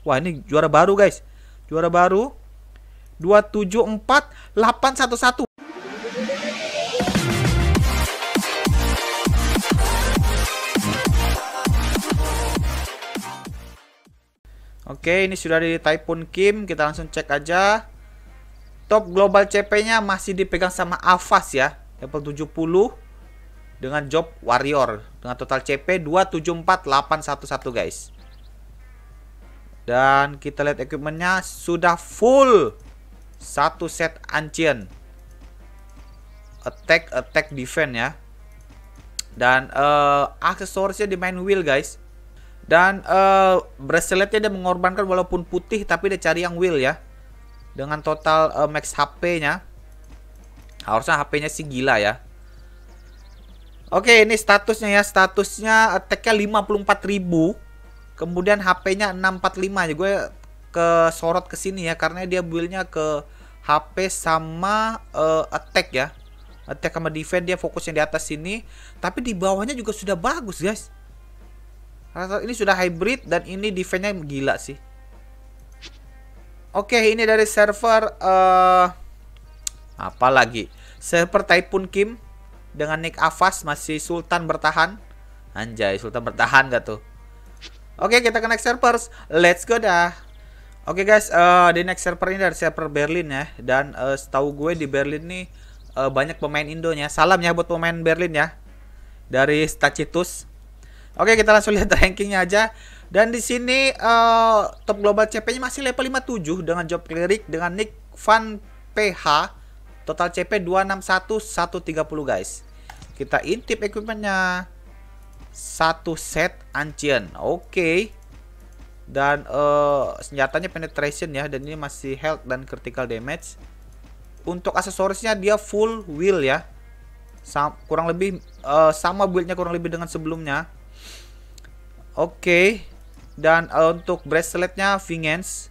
Wah, ini juara baru, guys. Juara baru 274811. Oke, ini sudah di Typhoon Kim. Kita langsung cek aja. Top global CP-nya masih dipegang sama Avas ya. Level 70 dengan job warrior dengan total CP 274811, guys. Dan kita lihat equipment-nya sudah full. Satu set ancient. Attack, attack, defense ya. Dan aksesorisnya di main wheel, guys. Dan braceletnya dia mengorbankan walaupun putih, tapi dia cari yang wheel ya. Dengan total max HP-nya. Harusnya HP-nya sih gila ya. Oke, ini statusnya ya. Statusnya attack-nya 54.000. Kemudian HP-nya 645. Ya, gue kesorot ke sini ya. Karena dia build-nya ke HP sama attack ya. Attack sama defense dia fokusnya di atas sini. Tapi di bawahnya juga sudah bagus, guys. Ini sudah hybrid dan ini defense-nya gila sih. Oke, ini dari server apa lagi? Server Typhoon Kim dengan nick Avas, masih Sultan bertahan. Anjay, Sultan bertahan gak tuh? Oke, kita ke next server. Let's go dah. Oke, guys, di next server ini dari server Berlin ya. Dan setahu gue di Berlin nih banyak pemain Indonya. Salam ya buat pemain Berlin ya. Dari Tacitus. Oke, kita langsung lihat rankingnya aja. Dan di sini top global CP-nya masih level 57 dengan job cleric dengan nick Van PH. Total CP 261130, guys. Kita intip equipment-nya. Satu set ancient. Oke. Dan senjatanya penetration ya, dan ini masih health dan critical damage. Untuk aksesorisnya dia full wheel ya. Kurang lebih sama build-nya kurang lebih dengan sebelumnya. Oke, dan untuk braceletnya Vengeance.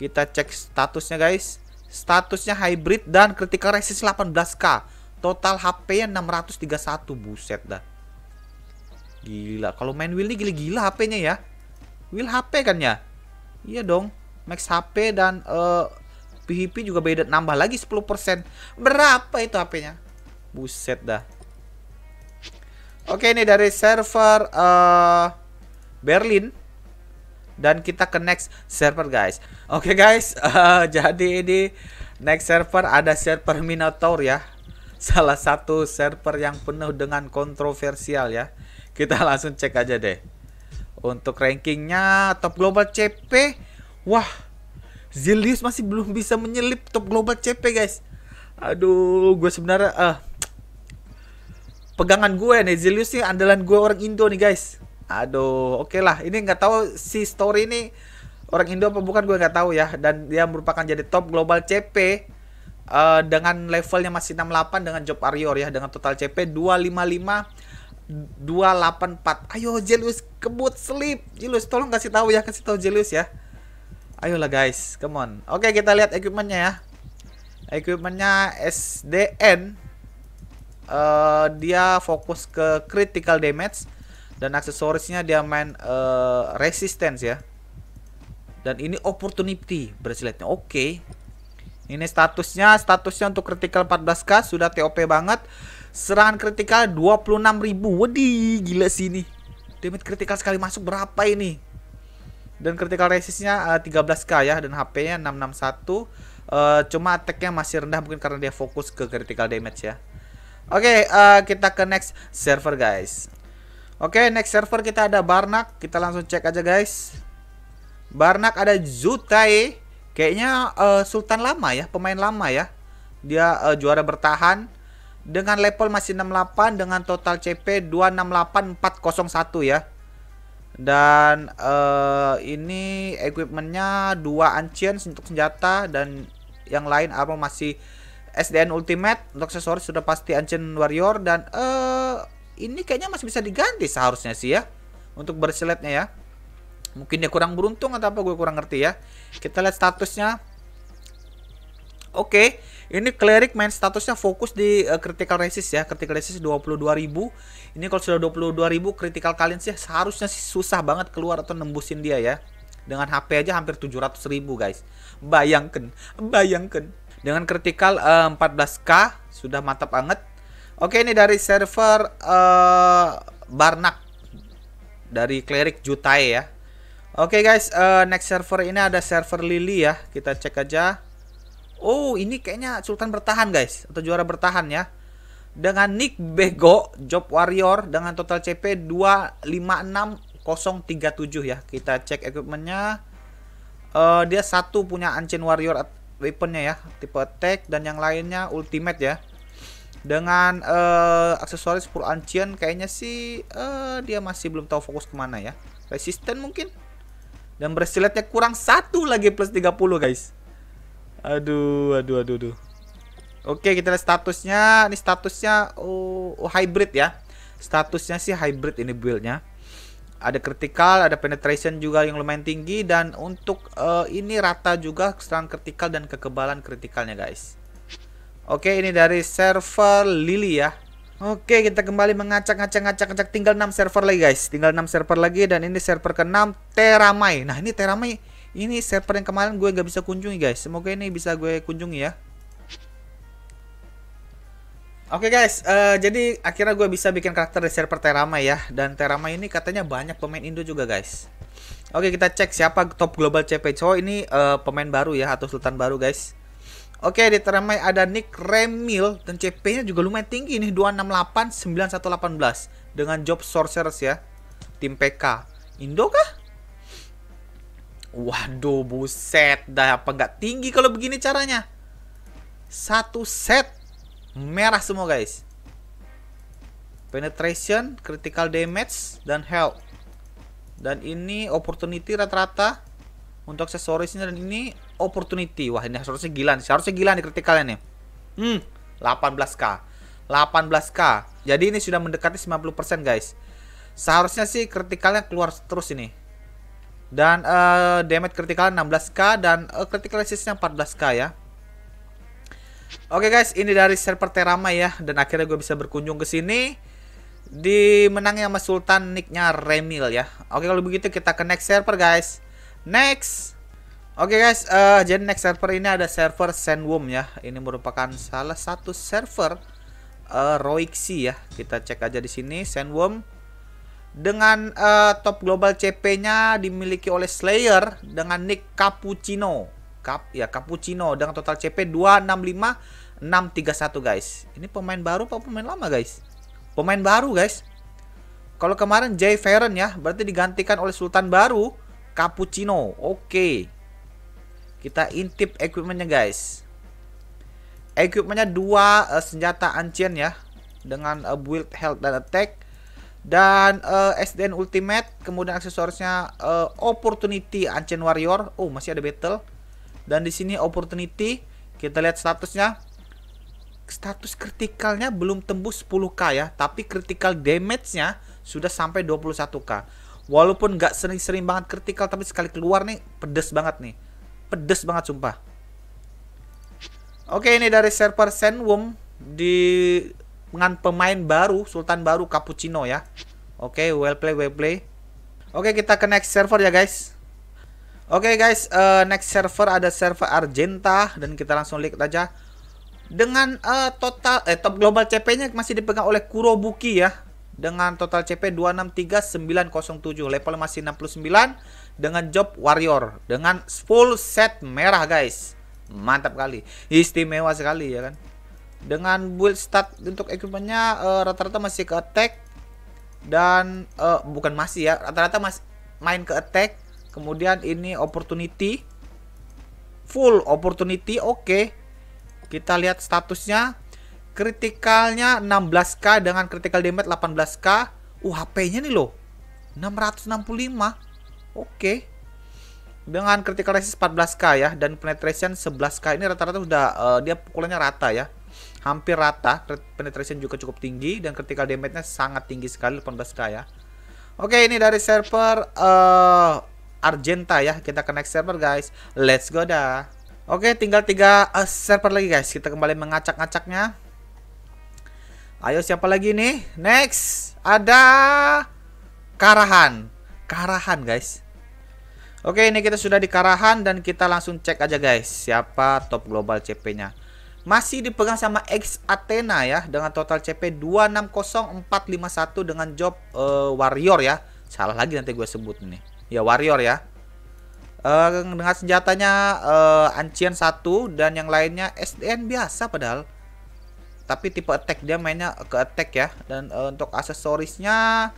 Kita cek statusnya, guys. Statusnya hybrid dan critical resist 18k. Total HP-nya 631. Buset dah. Gila, kalau main wheel ini gila-gila HP-nya ya. Wheel HP kan ya. Iya dong, max HP dan PHP juga beda. Nambah lagi 10%. Berapa itu HP-nya? Buset dah. Oke, ini dari server Berlin. Dan kita ke next server, guys. Oke, guys, jadi ini next server ada server Minotaur ya. Salah satu server yang penuh dengan kontroversial ya. Kita langsung cek aja deh. Untuk rankingnya top global CP. Wah, Zillius masih belum bisa menyelip top global CP, guys. Aduh, gue sebenarnya pegangan gue nih, Zillius nih andalan gue orang Indo nih, guys. Aduh, oke lah. Ini nggak tahu si story ini orang Indo apa bukan, gue nggak tahu ya. Dan dia merupakan jadi top global CP dengan levelnya masih 68 dengan job warrior ya, dengan total CP 255284. Ayo Zillius, kebut sleep. Zillius tolong kasih tahu ya, kasih tahu Zillius ya. Ayolah, guys, come on. Oke, kita lihat equipmentnya ya. Equipmentnya SDN. Dia fokus ke critical damage. Dan aksesorisnya dia main resistance ya. Dan ini opportunity braceletnya. Oke, ini statusnya. Statusnya untuk critical 14k. Sudah TOP banget. Serangan critical 26.000. Waduh, gila sih ini. Damage critical sekali masuk berapa ini. Dan critical resistnya 13k ya. Dan HP-nya 661. Cuma attack-nya masih rendah, mungkin karena dia fokus ke critical damage ya. Oke, kita ke next server, guys. Oke, next server kita ada Barnak. Kita langsung cek aja, guys. Barnak ada Zutai. Kayaknya Sultan lama ya, pemain lama ya. Dia juara bertahan dengan level masih 68 dengan total CP 268401 ya. Dan ini equipmentnya 2 ancient untuk senjata, dan yang lain apa masih SDN Ultimate. Untuk aksesoris sudah pasti ancient warrior. Dan ini kayaknya masih bisa diganti seharusnya sih ya. Untuk braceletnya ya. Mungkin dia kurang beruntung atau apa, gue kurang ngerti ya. Kita lihat statusnya. Oke, ini cleric main statusnya fokus di critical resist ya. Critical resist 22.000. Ini kalau sudah 22.000 critical kalian sih seharusnya sih susah banget keluar atau nembusin dia ya. Dengan HP aja hampir 700.000 guys. Bayangkan, bayangkan. Dengan critical 14k sudah mantap banget. Oke, ini dari server Barnak dari cleric Zutai ya. Oke guys, next server ini ada server Lily ya. Kita cek aja. Oh, ini kayaknya Sultan bertahan guys, atau juara bertahan ya. Dengan nick Bego Job Warrior dengan total CP 256037 ya. Kita cek equipmentnya. Dia satu punya Ancient Warrior weaponnya ya, tipe attack, dan yang lainnya ultimate ya. Dengan aksesoris pure Ancient, kayaknya sih dia masih belum tahu fokus kemana ya. Resisten mungkin. Dan braceletnya kurang satu lagi plus 30 guys. Aduh. Oke, kita lihat statusnya. Ini statusnya hybrid ya. Statusnya sih hybrid ini build-nya. Ada critical, ada penetration juga yang lumayan tinggi. Dan untuk ini rata juga serangan critical dan kekebalan critical-nya guys. Oke, ini dari server Lily ya. Oke, kita kembali mengacak-acak. Tinggal 6 server lagi guys. Tinggal 6 server lagi, dan ini server ke-6 Teramai. Nah, ini Teramai. Ini server yang kemarin gue gak bisa kunjungi guys. Semoga ini bisa gue kunjungi ya. Oke guys, jadi akhirnya gue bisa bikin karakter di server Teramai ya. Dan Teramai ini katanya banyak pemain Indo juga guys. Oke, kita cek siapa top global CP. So ini pemain baru ya, atau sultan baru guys. Oke, di Teramai ada nick Remil, dan CP-nya juga lumayan tinggi nih, 2689118 dengan job sorcerers ya. Tim PK Indo kah? Waduh, buset dah, apa nggak tinggi kalau begini caranya. Satu set merah semua guys. Penetration, critical damage, dan health. Dan ini opportunity rata-rata untuk aksesorisnya, dan ini opportunity. Wah, ini harusnya gila nih. Harusnya gila nih critical-nya nih. 18k. Jadi ini sudah mendekati 90% guys. Seharusnya sih critical-nya keluar terus ini. Dan damage critical 16k, dan critical resistnya 14k ya. Oke guys, ini dari server Teramai ya, dan akhirnya gue bisa berkunjung ke sini. Dimenangnya sama Sultan nicknya Remil ya. Oke, kalau begitu kita ke next server guys. Next. Oke guys, jadi next server ini ada server Sandworm ya. Ini merupakan salah satu server Roixi ya. Kita cek aja di sini Sandworm. Dengan top global CP-nya dimiliki oleh Slayer dengan nick Cappuccino. Cappuccino dengan total CP 265.631 guys. Ini pemain baru apa pemain lama guys? Pemain baru guys. Kalau kemarin Jay Ferren ya, berarti digantikan oleh sultan baru Cappuccino. Oke. Kita intip equipmentnya guys. Equipmentnya 2 senjata Ancient ya, dengan build health dan attack, dan SDN ultimate. Kemudian aksesorisnya opportunity Ancient Warrior. Oh, masih ada battle. Dan di sini opportunity, kita lihat statusnya. Status kritikalnya belum tembus 10k ya, tapi critical damage-nya sudah sampai 21k. Walaupun nggak sering-sering banget kritikal, tapi sekali keluar nih pedes banget nih. Pedes banget sumpah. Oke, ini dari server Sandworm dengan pemain baru, sultan baru Cappuccino ya. Oke, well play, well play. Oke, kita ke next server ya guys. Oke guys, next server ada server Argenta, dan kita langsung lihat aja. Dengan top global CP-nya masih dipegang oleh Kurobuki ya. Dengan total CP 263.907, level masih 69, dengan job warrior, dengan full set merah guys. Mantap kali, istimewa sekali ya kan. Dengan build stat untuk equipment-nya rata-rata masih ke attack. Dan bukan masih ya, rata-rata main ke attack. Kemudian ini opportunity, full opportunity. Oke. Kita lihat statusnya. Kritikalnya 16k dengan critical damage 18k. HP-nya nih loh, 665. Oke. Dengan critical resist 14k ya, dan penetration 11k. Ini rata-rata sudah dia pukulannya rata ya. Hampir rata. Penetration juga cukup tinggi, dan critical damage-nya sangat tinggi sekali, 18k ya. Oke, ini dari server Argenta ya. Kita connect server guys. Let's go dah. Oke, tinggal 3 server lagi guys. Kita kembali mengacak-acaknya. Ayo, siapa lagi nih? Next ada Karahan guys. Oke, ini kita sudah di Karahan dan kita langsung cek aja guys siapa top global CP-nya. Masih dipegang sama X-Athena ya dengan total CP 260451 dengan job warrior ya. Salah lagi nanti gue sebut nih. Ya warrior ya. Dengan senjatanya ancian 1 dan yang lainnya SDN biasa padahal. Tapi tipe attack dia mainnya ke attack ya. Dan untuk aksesorisnya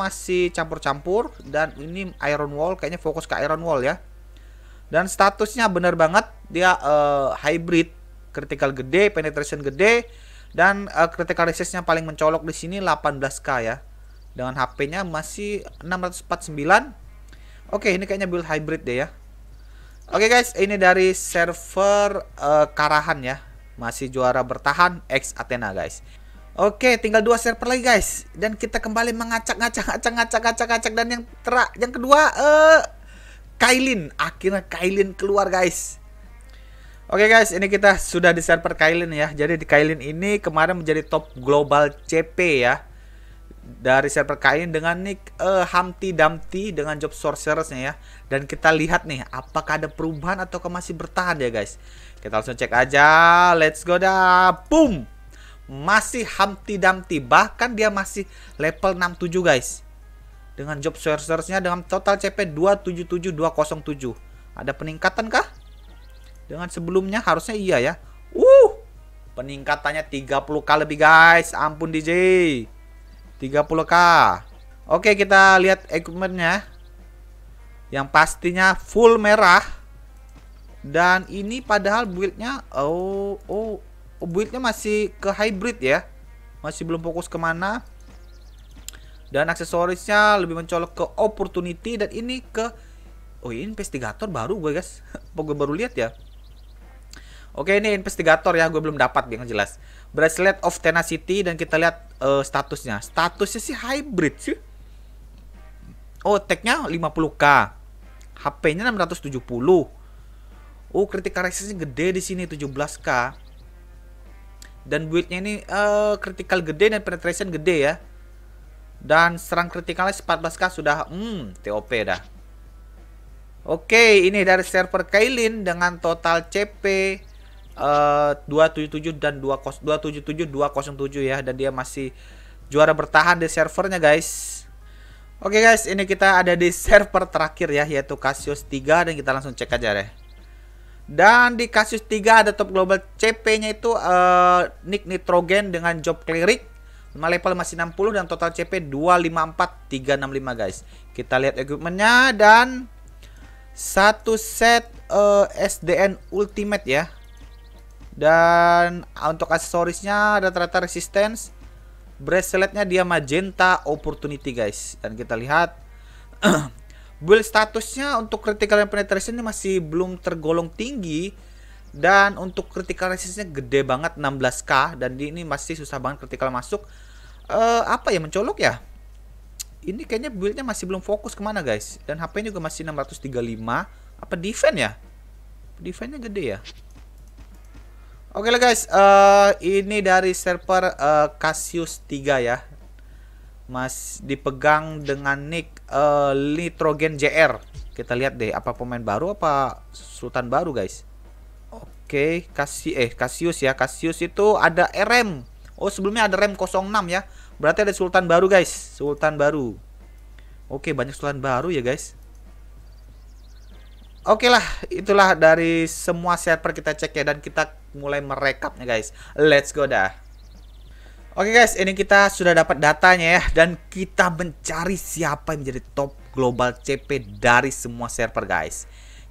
masih campur-campur. Dan ini iron wall, kayaknya fokus ke iron wall ya. Dan statusnya bener banget, dia hybrid, critical gede, penetration gede. Dan critical resistnya paling mencolok di sini 18k ya. Dengan HP-nya masih 649. Oke, ini kayaknya build hybrid deh ya. Oke guys, ini dari server Karahan ya. Masih juara bertahan X-Athena guys. Oke, tinggal 2 server lagi guys dan kita kembali mengacak-acak dan yang kedua Kayleen. Akhirnya Kayleen keluar guys. Oke guys, ini kita sudah di server Kayleen ya. Jadi di Kayleen ini kemarin menjadi top global CP ya. Dari server Kayleen dengan nick Humpty Dumpty dengan job sorcerersnya ya. Dan kita lihat nih apakah ada perubahan atau masih bertahan ya guys. Kita langsung cek aja. Let's go dah. Boom. Masih Humpty Dumpty, bahkan dia masih level 67 guys. Dengan job sorcerersnya dengan total CP 277207. Ada peningkatan kah? Dengan sebelumnya harusnya iya ya. Peningkatannya 30k lebih guys. Ampun DJ. 30k. Oke, kita lihat equipmentnya. Yang pastinya full merah. Dan ini padahal buildnya build-nya masih ke hybrid ya. Masih belum fokus kemana. Dan aksesorisnya lebih mencolok ke opportunity. Dan ini ke ini investigator baru gue guys. Gue baru lihat ya. Oke, ini investigator ya, gue belum dapat yang jelas. Bracelet of tenacity dan kita lihat statusnya. Statusnya sih hybrid sih. Oh, tag-nya 50k. HP-nya 670. Critical resistnya gede di sini 17k. Dan build-nya ini critical gede dan penetration gede ya. Dan serang critical-nya 14k sudah TOP dah. Oke, ini dari server Kayleen dengan total CP 277 dan 277 207 ya, dan dia masih juara bertahan di servernya guys. Oke guys, ini kita ada di server terakhir ya, yaitu Cassius 3 dan kita langsung cek aja deh. Dan di Cassius 3 ada top global CP-nya itu nick Nitrogen dengan job cleric. Level masih 60 dan total CP 254365 guys. Kita lihat equipmentnya dan satu set SDN ultimate ya. Dan untuk aksesorisnya ada ternyata resistance. Braceletnya dia magenta opportunity guys. Dan kita lihat build statusnya untuk critical and penetration masih belum tergolong tinggi. Dan untuk critical resistnya gede banget 16k. Dan ini masih susah banget critical masuk. Apa ya, mencolok ya. Ini kayaknya buildnya masih belum fokus kemana guys. Dan HP-nya juga masih 635. Apa defense ya? Defense-nya gede ya. Oke lah guys, ini dari server Cassius 3 ya. Mas dipegang dengan nick Nitrogen JR. Kita lihat deh apa pemain baru apa sultan baru guys. Oke, Cassius ya. Cassius itu ada RM. Oh, sebelumnya ada RM 06 ya. Berarti ada sultan baru guys, sultan baru. Oke, banyak sultan baru ya guys. Oke lah, itulah dari semua server kita cek ya, dan kita mulai merekapnya guys. Let's go dah. Oke guys, ini kita sudah dapat datanya ya. Dan kita mencari siapa yang menjadi top global CP dari semua server guys.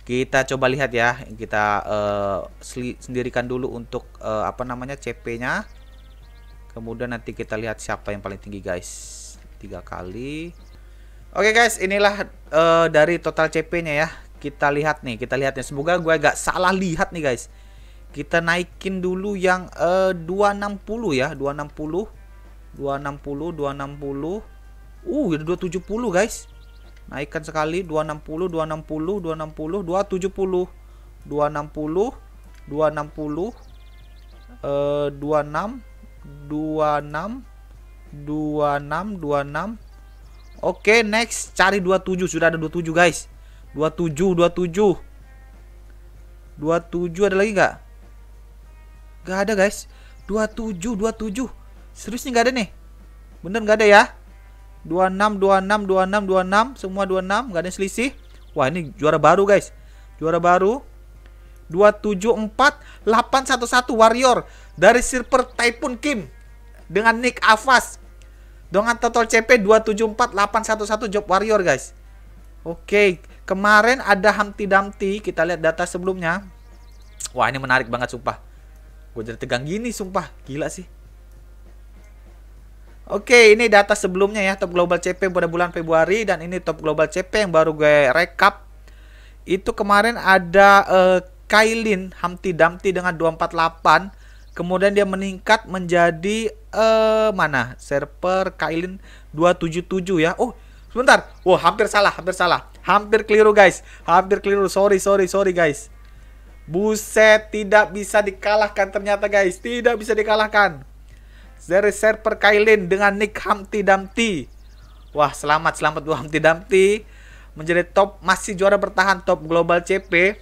Kita coba lihat ya. Kita sendirikan dulu untuk CP-nya. Kemudian nanti kita lihat siapa yang paling tinggi guys. 3 kali. Oke guys, inilah dari total CP-nya ya. Kita lihat nih, semoga gue gak salah lihat nih guys. Kita naikin dulu yang 260 ya. 260. 270 guys. Naikkan sekali. 260. 270. 260. 26. 26. 26. Oke, next cari 27. Sudah ada 27 guys. 27 ada lagi nggak? Nggak ada guys. 27. Seriusnya nggak ada nih. Bener nggak ada ya. 26. Semua 26. Nggak ada yang selisih. Wah, ini juara baru guys. Juara baru. 274811 warrior dari server Typhoon Kim dengan nick Avas. Dengan total CP 274811 job warrior guys. Oke, kemarin ada Humpty Dumpty, kita lihat data sebelumnya. Wah, ini menarik banget sumpah. Gue jadi tegang gini sumpah, gila sih. Oke, ini data sebelumnya ya, top global CP pada bulan Februari, dan ini top global CP yang baru gue rekap. Itu kemarin ada Kayleen Humpty Dumpty dengan 248. Kemudian dia meningkat menjadi mana? Server Kayleen 277 ya. Oh, sebentar. Wah, hampir salah. Hampir keliru guys. Sorry guys. Buset, tidak bisa dikalahkan ternyata guys. Tidak bisa dikalahkan. Dari server Kayleen dengan nick Humpty Dumpty. Wah, selamat buat Humpty Dumpty. Menjadi top, masih juara bertahan top global CP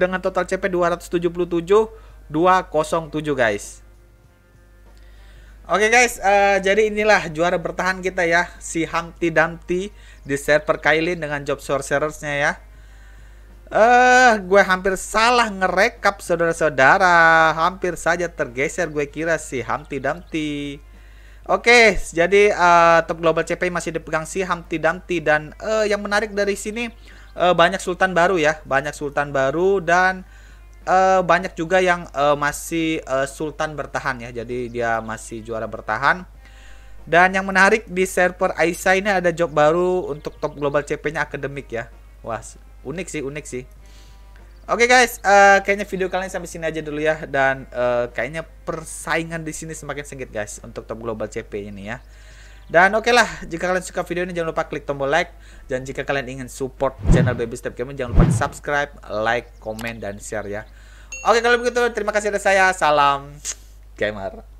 dengan total CP 277 207 guys. Oke guys, jadi inilah juara bertahan kita ya, si Humpty Dumpty di server Kayleen dengan job sorcerersnya ya. Gue hampir salah ngerekap saudara-saudara, hampir saja tergeser gue kira si Humpty Dumpty. Oke, jadi top global CP masih dipegang si Humpty Dumpty. Dan yang menarik dari sini banyak sultan baru ya. Banyak sultan baru dan banyak juga yang masih sultan bertahan ya. Jadi dia masih juara bertahan. Dan yang menarik di server Aisyah ini ada job baru untuk top global CP-nya akademik ya. Wah, unik sih. Oke guys, kayaknya video kalian sampai sini aja dulu ya, dan kayaknya persaingan di sini semakin sengit guys untuk top global CP ini ya. Dan oke lah, jika kalian suka video ini jangan lupa klik tombol like, dan jika kalian ingin support channel Baby Step Gaming jangan lupa subscribe, like, komen, dan share ya. Oke kalau begitu, terima kasih dari saya, salam gamer.